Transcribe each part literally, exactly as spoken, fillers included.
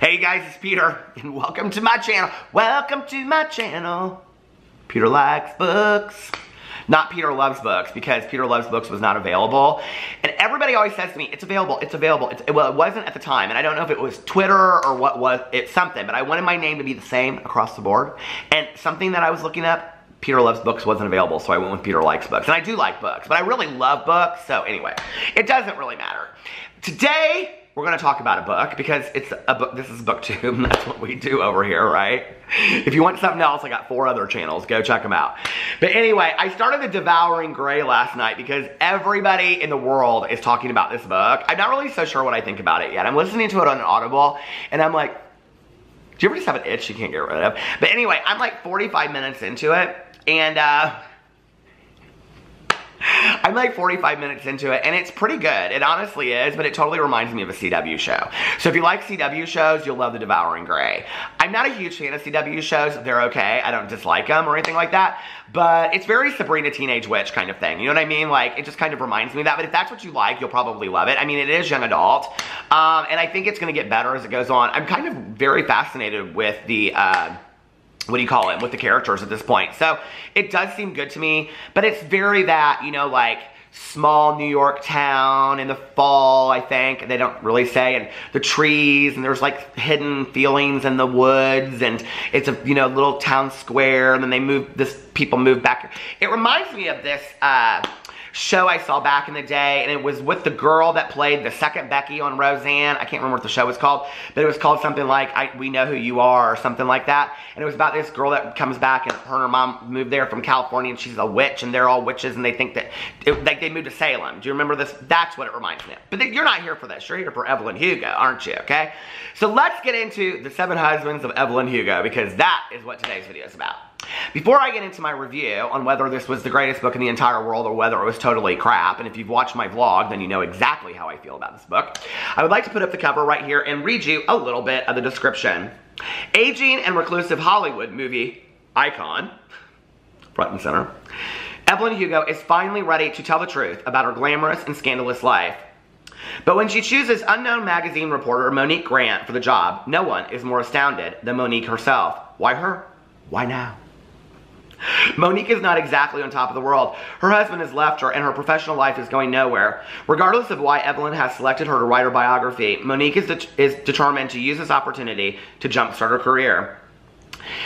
Hey guys, it's Peter, and welcome to my channel. Welcome to my channel. Peter Likes Books. Not Peter Loves Books, because Peter Loves Books was not available. And everybody always says to me, it's available, it's available. It's, well, it wasn't at the time, and I don't know if it was Twitter or what was, it's something, but I wanted my name to be the same across the board. And something that I was looking up, Peter Loves Books, wasn't available, so I went with Peter Likes Books. And I do like books, but I really love books, so anyway, it doesn't really matter. Today, we're gonna talk about a book, because it's a book, this is BookTube, that's what we do over here, right? If you want something else, I got four other channels, go check them out. But anyway, I started The Devouring Gray last night because everybody in the world is talking about this book. I'm not really so sure what I think about it yet. I'm listening to it on Audible, and I'm like, do you ever just have an itch you can't get rid of? But anyway, I'm like forty-five minutes into it, and uh, I'm like forty-five minutes into it, and it's pretty good. It honestly is, but it totally reminds me of a C W show. So if you like C W shows, you'll love The Devouring Gray. I'm not a huge fan of C W shows. They're okay. I don't dislike them or anything like that, but it's very Sabrina Teenage Witch kind of thing. You know what I mean? Like, it just kind of reminds me of that, but if that's what you like, you'll probably love it. I mean, it is young adult, um, and I think it's going to get better as it goes on. I'm kind of very fascinated with the... Uh, what do you call it, with the characters at this point. So it does seem good to me, but it's very that, you know, like small New York town in the fall, I think. They don't really say, and the trees, and there's like hidden feelings in the woods, and it's a, you know, little town square, and then they move, this people move back. It reminds me of this, uh, show I saw back in the day, and it was with the girl that played the second Becky on Roseanne. I can't remember what the show was called, but it was called something like I, We Know Who You Are or something like that. And it was about this girl that comes back, and her and her mom moved there from California, and she's a witch, and they're all witches, and they think that it, like they moved to Salem. Do you remember this? That's what it reminds me of. But you're not here for this. You're here for Evelyn Hugo, aren't you? Okay. So let's get into The Seven Husbands of Evelyn Hugo, because that is what today's video is about. Before I get into my review on whether this was the greatest book in the entire world or whether it was totally crap, and if you've watched my vlog, then you know exactly how I feel about this book, I would like to put up the cover right here and read you a little bit of the description. Aging and reclusive Hollywood movie icon, front and center, Evelyn Hugo is finally ready to tell the truth about her glamorous and scandalous life. But when she chooses unknown magazine reporter Monique Grant for the job, no one is more astounded than Monique herself. Why her? Why now? Monique is not exactly on top of the world. Her husband has left her, and her professional life is going nowhere. Regardless of why Evelyn has selected her to write her biography, Monique is, de is determined to use this opportunity to jumpstart her career.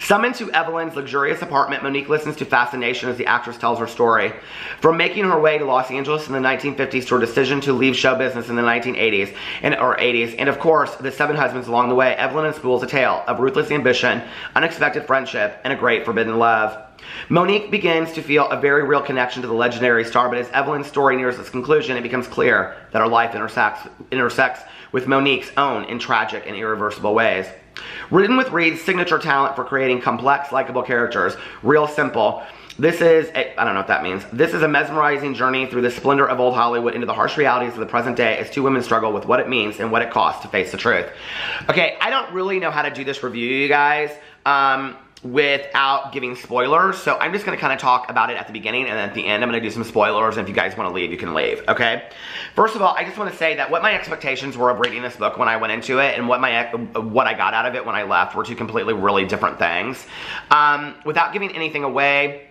Summoned to Evelyn's luxurious apartment, Monique listens to fascination as the actress tells her story. From making her way to Los Angeles in the nineteen fifties to her decision to leave show business in the nineteen eighties and, or eighties, and of course, the seven husbands along the way, Evelyn unspools a tale of ruthless ambition, unexpected friendship, and a great forbidden love. Monique begins to feel a very real connection to the legendary star, but as Evelyn's story nears its conclusion, it becomes clear that her life intersects, intersects with Monique's own in tragic and irreversible ways. Written with Reid's signature talent for creating complex, likable characters, real simple, this is, a, I don't know what that means, this is a mesmerizing journey through the splendor of old Hollywood into the harsh realities of the present day as two women struggle with what it means and what it costs to face the truth. Okay, I don't really know how to do this review, you guys. Um... without giving spoilers, so I'm just going to kind of talk about it at the beginning, and then at the end I'm going to do some spoilers, and if you guys want to leave, you can leave, okay? First of all, I just want to say that what my expectations were of reading this book when I went into it and what my what I got out of it when I left were two completely really different things. Um, without giving anything away,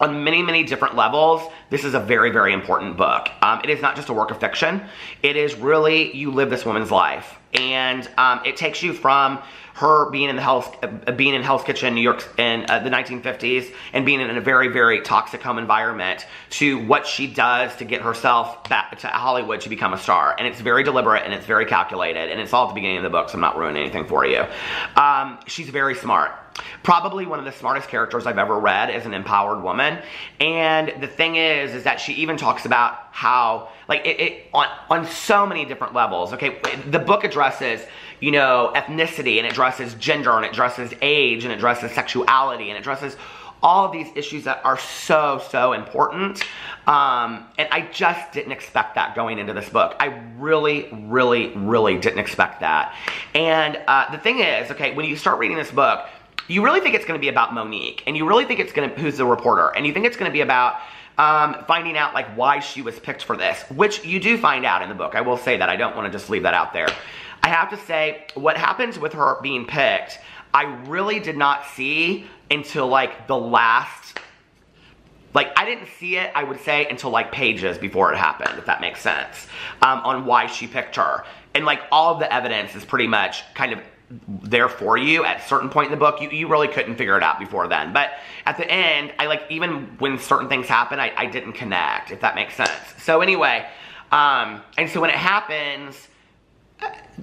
on many, many different levels, this is a very, very important book. Um, it is not just a work of fiction. It is really, you live this woman's life. And um, it takes you from her being in the Hell's, uh, being in Hell's Kitchen, New York, in uh, the nineteen fifties, and being in a very, very toxic home environment, to what she does to get herself back to Hollywood to become a star. And it's very deliberate, and it's very calculated, and it's all at the beginning of the book, so I'm not ruining anything for you. Um, she's very smart. Probably one of the smartest characters I've ever read is an empowered woman. And the thing is, is that she even talks about how, like, it, it on, on so many different levels, okay? The book addresses, you know, ethnicity, and it addresses gender, and it addresses age, and it addresses sexuality, and it addresses all of these issues that are so, so important. Um, and I just didn't expect that going into this book. I really, really, really didn't expect that. And uh, the thing is, okay, when you start reading this book, you really think it's going to be about Monique, and you really think it's going to, who's the reporter, and you think it's going to be about um, finding out, like, why she was picked for this, which you do find out in the book. I will say that. I don't want to just leave that out there. I have to say, what happens with her being picked, I really did not see until like the last, like I didn't see it, I would say, until like pages before it happened, if that makes sense, um, on why she picked her. And like all of the evidence is pretty much kind of there for you at a certain point in the book. You, you really couldn't figure it out before then. But at the end, I like, even when certain things happen, I, I didn't connect, if that makes sense. So anyway, um, and so when it happens,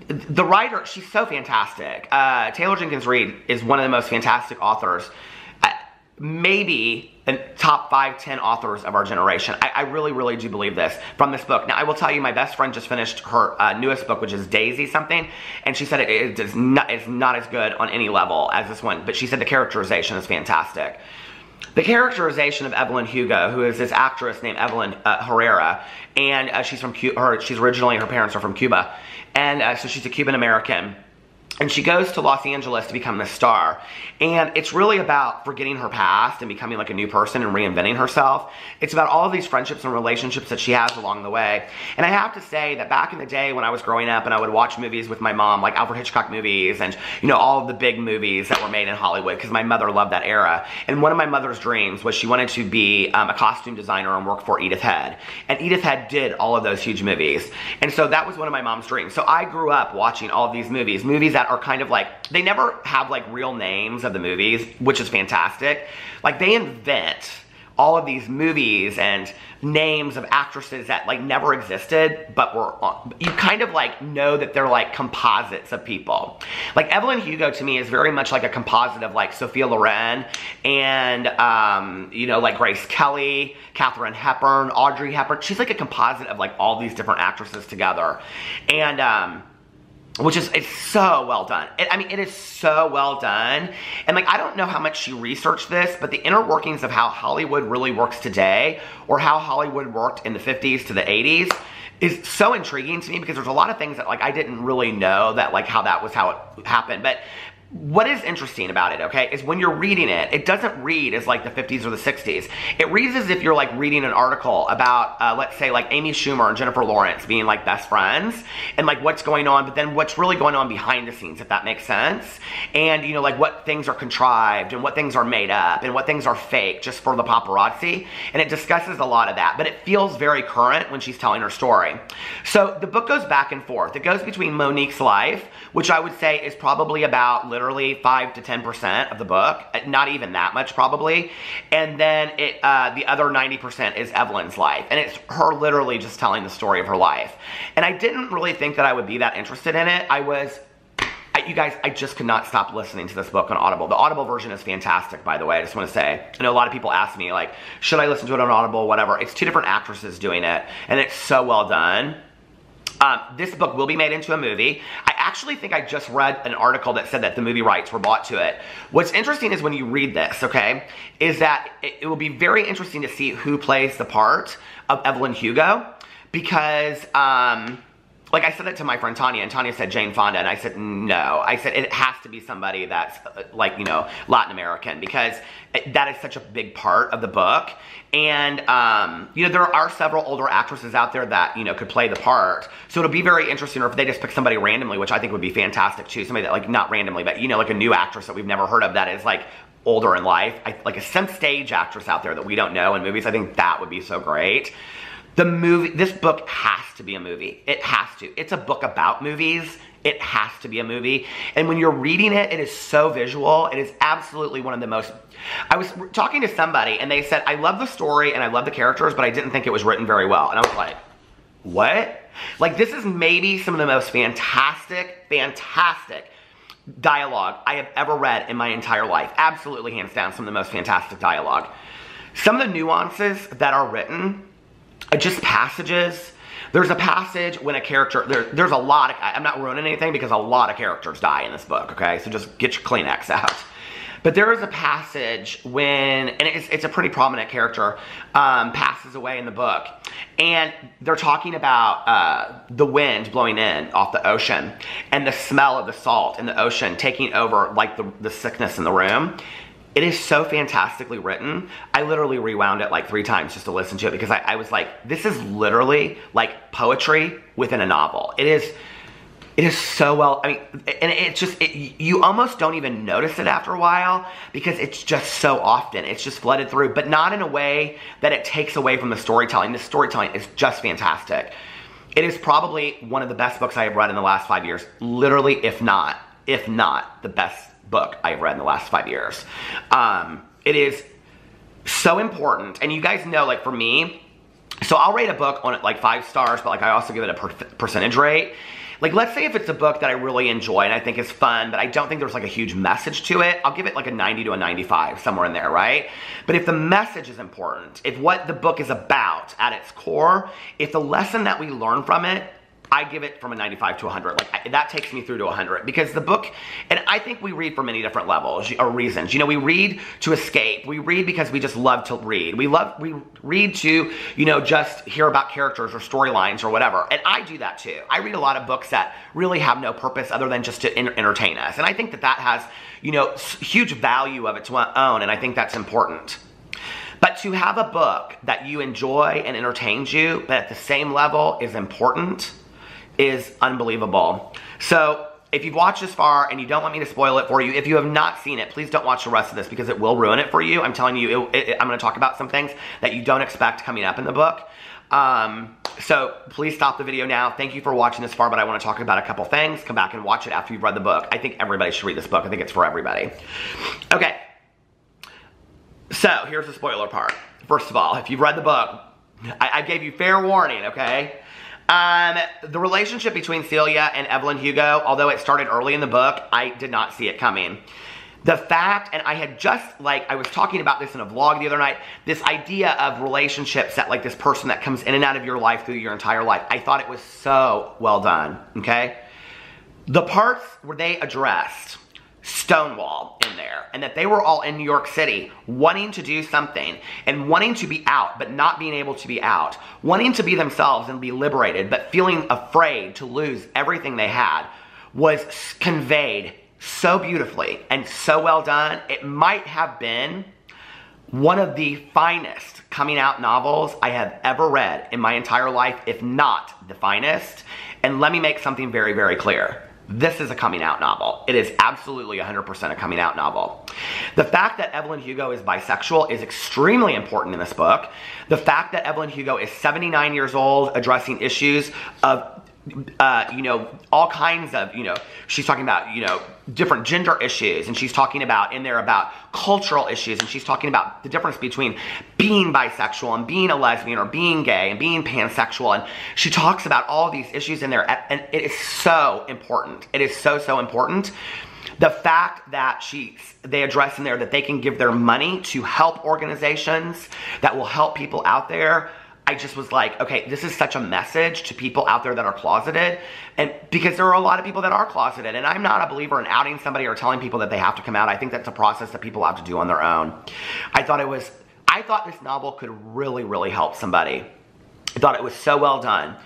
the writer, she's so fantastic. Uh, Taylor Jenkins Reid is one of the most fantastic authors, uh, maybe in top five, ten authors of our generation. I, I really, really do believe this from this book. Now, I will tell you, my best friend just finished her uh, newest book, which is Daisy something, and she said it, it does not, it's not as good on any level as this one, but she said the characterization is fantastic. The characterization of Evelyn Hugo, who is this actress named Evelyn uh, Herrera, and uh, she's from Cuba. Her, she's originally, her parents are from Cuba, and uh, so she's a Cuban American, and she goes to Los Angeles to become a star, and it's really about forgetting her past and becoming like a new person and reinventing herself. It's about all of these friendships and relationships that she has along the way. And I have to say that back in the day when I was growing up and I would watch movies with my mom, like Alfred Hitchcock movies and, you know, all of the big movies that were made in Hollywood, because my mother loved that era. And one of my mother's dreams was she wanted to be um, a costume designer and work for Edith Head. And Edith Head did all of those huge movies. And so that was one of my mom's dreams. So I grew up watching all of these movies, movies that are kind of like, they never have like real names of the movies, which is fantastic. Like they invent all of these movies and names of actresses that like never existed, but were on, you kind of like know that they're like composites of people. Like Evelyn Hugo to me is very much like a composite of like Sophia Loren and um, you know, like Grace Kelly, Katherine Hepburn, Audrey Hepburn. She's like a composite of like all these different actresses together, and um, which is, it's so well done. It, I mean, it is so well done. And like, I don't know how much she researched this, but the inner workings of how Hollywood really works today, or how Hollywood worked in the fifties to the eighties, is so intriguing to me, because there's a lot of things that like, I didn't really know that like how that was how it happened. But what is interesting about it, okay, is when you're reading it, it doesn't read as like the fifties or the sixties. It reads as if you're like reading an article about, uh, let's say like Amy Schumer and Jennifer Lawrence being like best friends and like what's going on, but then what's really going on behind the scenes, if that makes sense. And you know, like what things are contrived and what things are made up and what things are fake just for the paparazzi. And it discusses a lot of that, but it feels very current when she's telling her story. So the book goes back and forth. It goes between Monique's life, which I would say is probably about literally Literally five to ten percent of the book, not even that much probably, and then it, uh, the other ninety percent is Evelyn's life, and it's her literally just telling the story of her life. And I didn't really think that I would be that interested in it. I was, I, you guys, I just could not stop listening to this book on Audible. The Audible version is fantastic, by the way, I just want to say. I know a lot of people ask me, like, should I listen to it on Audible, whatever. It's two different actresses doing it, and it's so well done. Um, this book will be made into a movie. I actually think I just read an article that said that the movie rights were bought to it. What's interesting is when you read this, okay, is that it, it will be very interesting to see who plays the part of Evelyn Hugo, because, um, like I said that to my friend Tanya, and Tanya said Jane Fonda, and I said no. I said it has to be somebody that's like, you know, Latin American, because it, that is such a big part of the book. And, um, you know, there are several older actresses out there that, you know, could play the part. So it'll be very interesting, or if they just pick somebody randomly, which I think would be fantastic too. Somebody that, like, not randomly, but, you know, like a new actress that we've never heard of that is, like, older in life. I, like, some stage actress out there that we don't know in movies. I think that would be so great. The movie, this book has to be a movie. It has to. It's a book about movies. It has to be a movie. And when you're reading it, it is so visual. It is absolutely one of the most... I was talking to somebody, and they said, I love the story, and I love the characters, but I didn't think it was written very well. And I was like, what? Like, this is maybe some of the most fantastic, fantastic dialogue I have ever read in my entire life. Absolutely, hands down, some of the most fantastic dialogue. Some of the nuances that are written... just passages. There's a passage when a character, there, there's a lot of, I'm not ruining anything because a lot of characters die in this book, okay? So just get your Kleenex out. But there is a passage when, and it's, it's a pretty prominent character, um, passes away in the book. And they're talking about uh, the wind blowing in off the ocean and the smell of the salt in the ocean taking over like the, the sickness in the room. It is so fantastically written. I literally rewound it like three times just to listen to it, because I, I was like, this is literally like poetry within a novel. It is It is so well, I mean, and it's just, it, you almost don't even notice it after a while because it's just so often. It's just flooded through, but not in a way that it takes away from the storytelling. The storytelling is just fantastic. It is probably one of the best books I have read in the last five years. Literally, if not, if not the best book I have read in the last five years. Um, it is so important. And you guys know, like for me, so I'll rate a book on like five stars, but like I also give it a per percentage rate. Like, let's say if it's a book that I really enjoy and I think is fun, but I don't think there's like a huge message to it, I'll give it like a ninety to a ninety-five, somewhere in there, right? But if the message is important, if what the book is about at its core, if the lesson that we learn from it, I give it from a ninety-five to a hundred. Like, I, that takes me through to a hundred because the book, and I think we read for many different levels or reasons. You know, we read to escape. We read because we just love to read. We love, we read to, you know, just hear about characters or storylines or whatever. And I do that too. I read a lot of books that really have no purpose other than just to entertain us. And I think that that has, you know, huge value of its own. And I think that's important. But to have a book that you enjoy and entertains you, but at the same level is important, is unbelievable. So if you've watched this far and you don't want me to spoil it for you, if you have not seen it, please don't watch the rest of this because it will ruin it for you. I'm telling you, it, it, I'm going to talk about some things that you don't expect coming up in the book. Um, so please stop the video now. Thank you for watching this far, but I want to talk about a couple things. Come back and watch it after you've read the book. I think everybody should read this book. I think it's for everybody. Okay. So here's the spoiler part. First of all, if you've read the book, I, I gave you fair warning, okay? Um, the relationship between Celia and Evelyn Hugo, although it started early in the book, I did not see it coming. The fact, and I had just, like, I was talking about this in a vlog the other night, this idea of relationships that, like, this person that comes in and out of your life through your entire life. I thought it was so well done, okay? The parts where they addressed Stonewall in there, and that they were all in New York City wanting to do something and wanting to be out but not being able to be out, wanting to be themselves and be liberated but feeling afraid to lose everything they had, was conveyed so beautifully and so well done. It might have been one of the finest coming out novels I have ever read in my entire life, if not the finest. And let me make something very, very clear. This is a coming out novel. It is absolutely one hundred percent a coming out novel. The fact that Evelyn Hugo is bisexual is extremely important in this book. The fact that Evelyn Hugo is seventy-nine years old, addressing issues of, uh, you know, all kinds of, you know, she's talking about, you know, different gender issues, and she's talking about in there about cultural issues, and she's talking about the difference between being bisexual and being a lesbian or being gay and being pansexual, and she talks about all these issues in there, and it is so important. It is so, so important. The fact that she, they address in there that they can give their money to help organizations that will help people out there, I just was like, okay, this is such a message to people out there that are closeted, and because there are a lot of people that are closeted, and I'm not a believer in outing somebody or telling people that they have to come out. I think that's a process that people have to do on their own. I thought it was, I thought this novel could really, really help somebody. I thought it was so well done.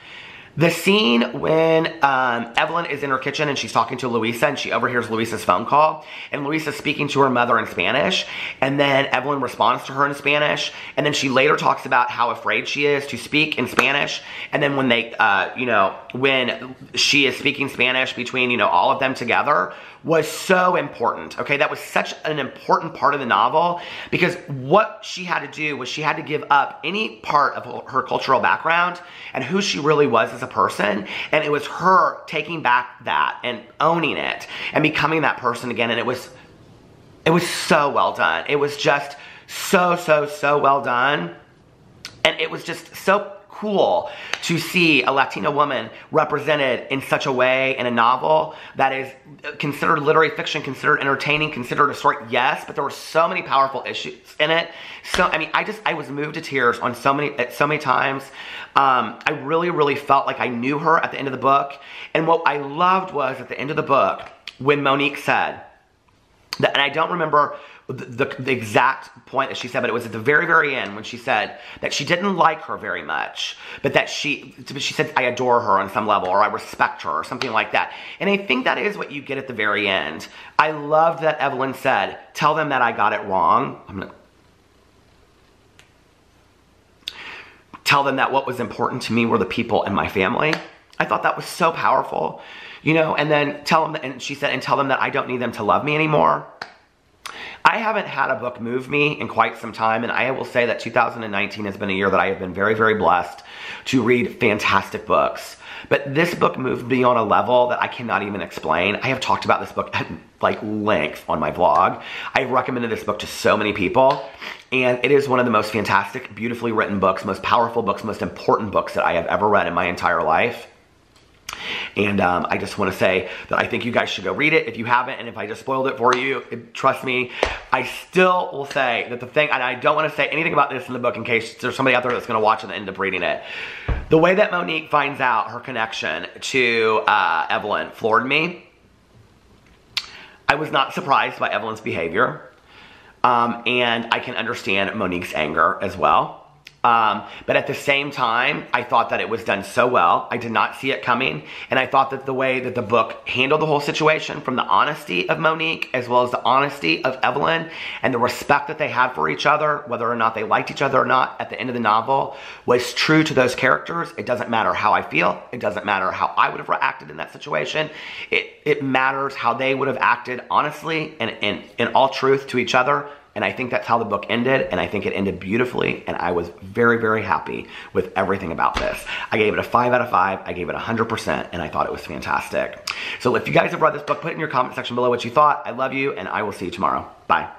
The scene when um, Evelyn is in her kitchen and she's talking to Luisa, and she overhears Luisa's phone call, and Luisa's speaking to her mother in Spanish, and then Evelyn responds to her in Spanish, and then she later talks about how afraid she is to speak in Spanish, and then when they, uh, you know, when she is speaking Spanish between, you know, all of them together, was so important, okay? That was such an important part of the novel, because what she had to do was she had to give up any part of her cultural background and who she really was as a person, and it was her taking back that and owning it and becoming that person again, and it was, it was so well done. It was just so, so, so well done, and it was just so cool to see a Latina woman represented in such a way in a novel that is considered literary fiction, considered entertaining, considered a sort, yes, but there were so many powerful issues in it. So, I mean, I just, I was moved to tears on so many, at so many times. Um, I really, really felt like I knew her at the end of the book. And what I loved was at the end of the book when Monique said, that, and I don't remember The, the exact point that she said, but it was at the very, very end when she said that she didn't like her very much, but that she, she said, I adore her on some level, or I respect her, or something like that. And I think that is what you get at the very end. I love that Evelyn said, tell them that I got it wrong. I'm gonna tell them that what was important to me were the people and my family. I thought that was so powerful, you know, and then tell them, that, and she said, and tell them that I don't need them to love me anymore. I haven't had a book move me in quite some time, and I will say that two thousand nineteen has been a year that I have been very, very blessed to read fantastic books. But this book moved me on a level that I cannot even explain. I have talked about this book at like length on my vlog. I recommended this book to so many people, and it is one of the most fantastic, beautifully written books, most powerful books, most important books that I have ever read in my entire life. And um, I just want to say that I think you guys should go read it if you haven't, and if I just spoiled it for you, it, trust me, I still will say that the thing, and I don't want to say anything about this in the book in case there's somebody out there that's going to watch and end up reading it. The way that Monique finds out her connection to uh, Evelyn floored me. I was not surprised by Evelyn's behavior, um, and I can understand Monique's anger as well. Um, but at the same time, I thought that it was done so well. I did not see it coming. And I thought that the way that the book handled the whole situation, from the honesty of Monique as well as the honesty of Evelyn and the respect that they had for each other, whether or not they liked each other or not, at the end of the novel was true to those characters. It doesn't matter how I feel. It doesn't matter how I would have reacted in that situation. It, it matters how they would have acted honestly and in all truth to each other. And I think that's how the book ended, and I think it ended beautifully, and I was very, very happy with everything about this. I gave it a five out of five. I gave it one hundred percent, and I thought it was fantastic. So if you guys have read this book, put it in your comment section below what you thought. I love you, and I will see you tomorrow. Bye.